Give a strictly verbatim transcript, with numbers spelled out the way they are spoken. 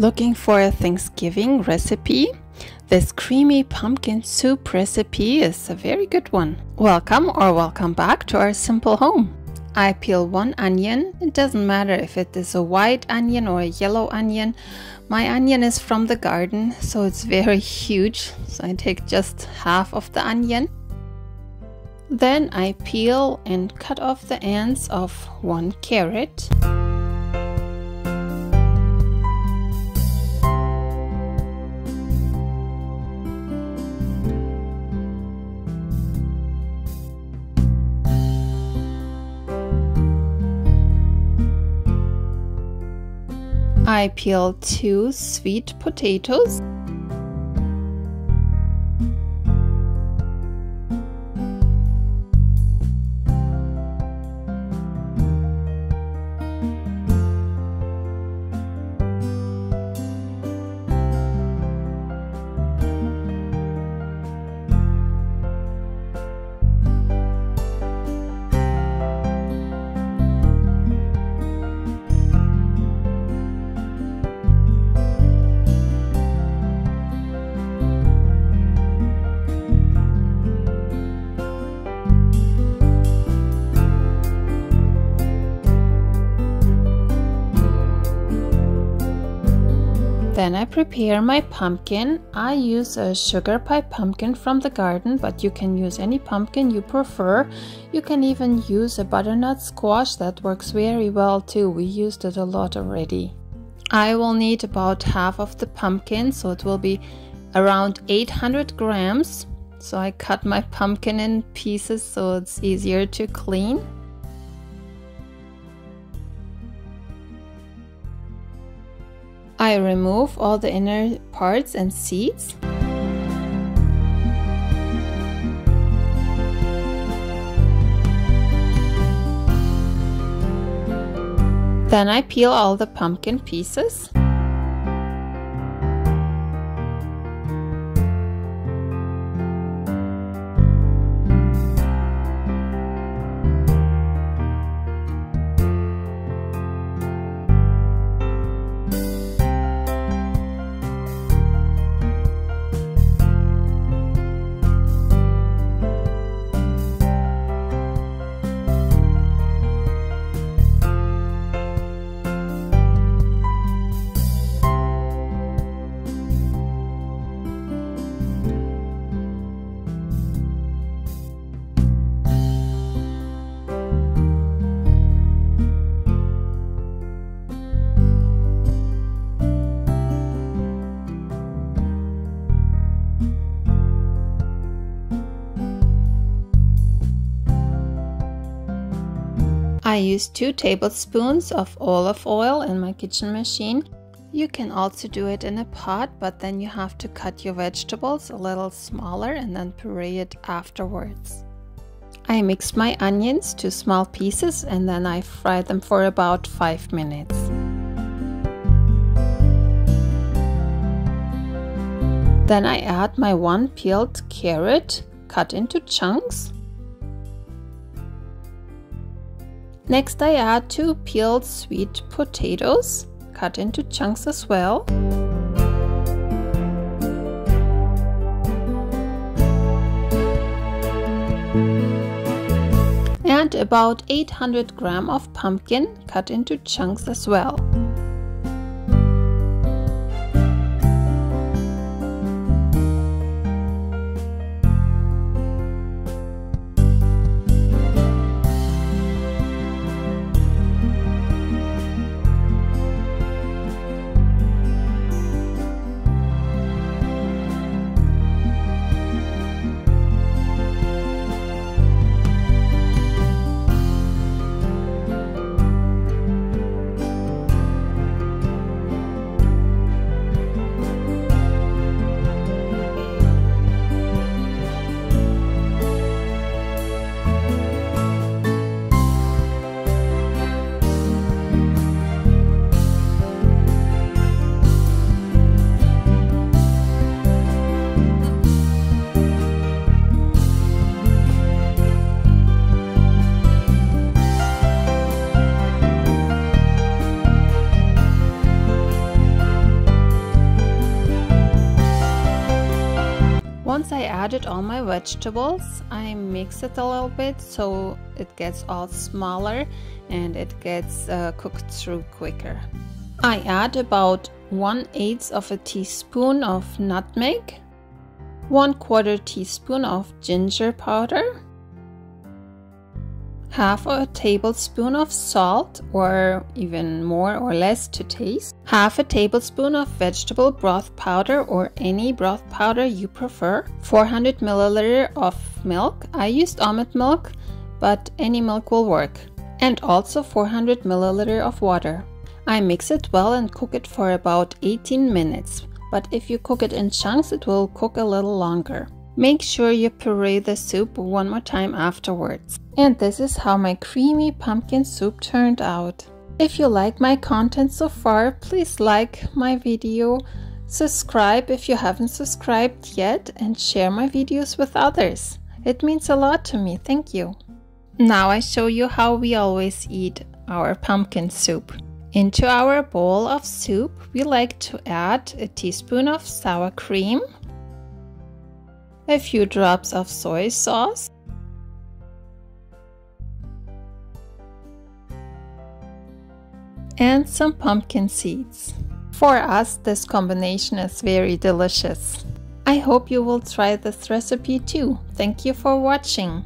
Looking for a Thanksgiving recipe? This creamy pumpkin soup recipe is a very good one. Welcome or welcome back to our simple home. I peel one onion. It doesn't matter if it is a white onion or a yellow onion. My onion is from the garden, so it's very huge. So I take just half of the onion. Then I peel and cut off the ends of one carrot. I peel two sweet potatoes. Then I prepare my pumpkin. I use a sugar pie pumpkin from the garden, but you can use any pumpkin you prefer. You can even use a butternut squash. That works very well too. We used it a lot already. I will need about half of the pumpkin, so it will be around eight hundred grams. So I cut my pumpkin in pieces so it's easier to clean. I remove all the inner parts and seeds. Then I peel all the pumpkin pieces. I use two tablespoons of olive oil in my kitchen machine. You can also do it in a pot, but then you have to cut your vegetables a little smaller and then puree it afterwards. I mix my onions to small pieces and then I fry them for about five minutes. Then I add my one peeled carrot, cut into chunks. Next, I add two peeled sweet potatoes, cut into chunks as well. And about eight hundred grams of pumpkin, cut into chunks as well. Once I added all my vegetables, I mix it a little bit so it gets all smaller and it gets uh, cooked through quicker. I add about one eighth of a teaspoon of nutmeg, one quarter teaspoon of ginger powder, half a tablespoon of salt, or even more or less to taste, half a tablespoon of vegetable broth powder or any broth powder you prefer, four hundred milliliters of milk. I used almond milk, but any milk will work, and also four hundred milliliters of water. I mix it well and cook it for about eighteen minutes, but if you cook it in chunks, it will cook a little longer. Make sure you puree the soup one more time afterwards. And this is how my creamy pumpkin soup turned out. If you like my content so far, please like my video, subscribe if you haven't subscribed yet, and share my videos with others. It means a lot to me, thank you. Now I show you how we always eat our pumpkin soup. Into our bowl of soup, we like to add a teaspoon of sour cream, a few drops of soy sauce, and some pumpkin seeds. For us, this combination is very delicious. I hope you will try this recipe too. Thank you for watching.